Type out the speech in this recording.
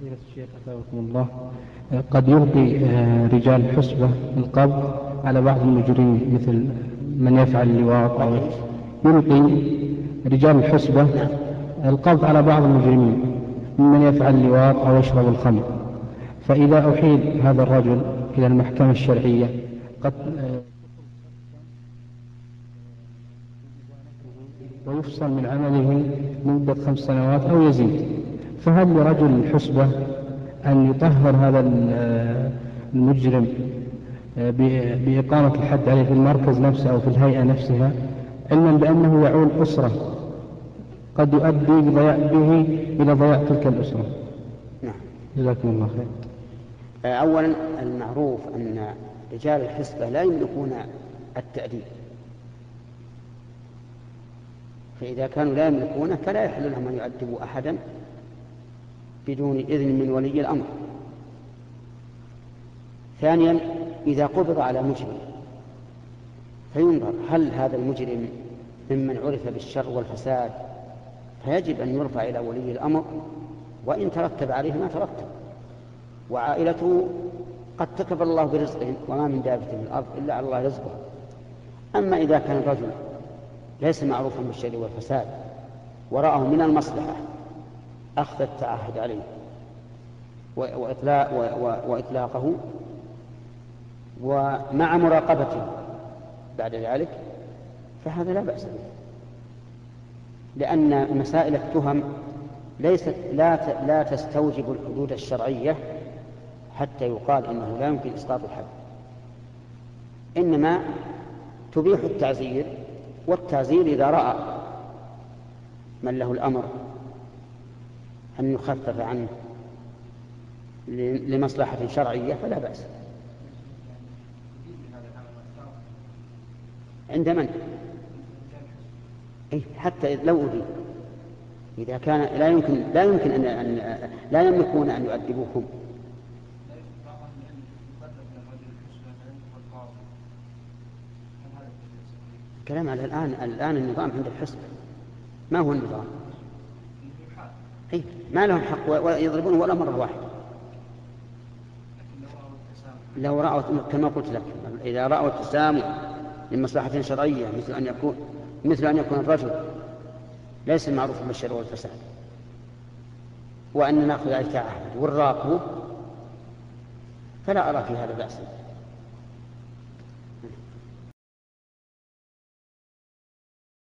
فضيلة الشيخ أثابكم الله، قد يلقي رجال حسبة القبض على بعض المجرمين مثل من يفعل اللواط أو يلقي رجال الحسبة القبض على بعض المجرمين ممن يفعل اللواط أو يشرب الخمر، فإذا أحيل هذا الرجل إلى المحكمة الشرعية قد ويفصل من عمله مدة 5 سنوات أو يزيد، فهل لرجل الحسبة أن يطهر هذا المجرم بإقامة الحد عليه في المركز نفسه أو في الهيئة نفسها، علما بأنه يعول أسرة قد يؤدي به إلى ضياع تلك الأسرة؟ نعم، جزاكم الله خير. أولا المعروف أن رجال الحسبة لا يملكون التأديب، فإذا كانوا لا يملكونه فلا يحل لهم أن يؤدبوا أحدا بدون إذن من ولي الأمر. ثانيا إذا قبض على مجرم فينظر هل هذا المجرم ممن عرف بالشر والفساد، فيجب أن يرفع إلى ولي الأمر وإن ترتب عليه ما ترتب، وعائلته قد كتب الله برزقهم وما من دابة في الأرض إلا على الله رزقها. أما إذا كان الرجل ليس معروفا بالشر والفساد ورآه من المصلحة أخذ التعهد عليه وإطلاقه ومع مراقبته بعد ذلك، فهذا لا بأس به، لأن مسائل التهم ليست لا تستوجب الحدود الشرعية حتى يقال إنه لا يمكن إسقاط الحد، إنما تبيح التعزير، والتعزير إذا رأى من له الأمر أن يخفف عنه لمصلحة شرعية فلا بأس. عند من؟ حتى لو أدين، إذا كان لا يمكن أن لا يملكون أن يؤدبوهم. كلام على الآن النظام عند الحسبة، ما هو النظام؟ ما لهم حق ولا يضربون ولا مرة واحدة. لو رأوا كما قلت لك، إذا رأوا التسامح لمصلحة شرعية مثل أن يكون الرجل ليس معروف بالشر والفساد وأن نأخذ عليه تعهد والراقه، فلا أرى في هذا بأسا.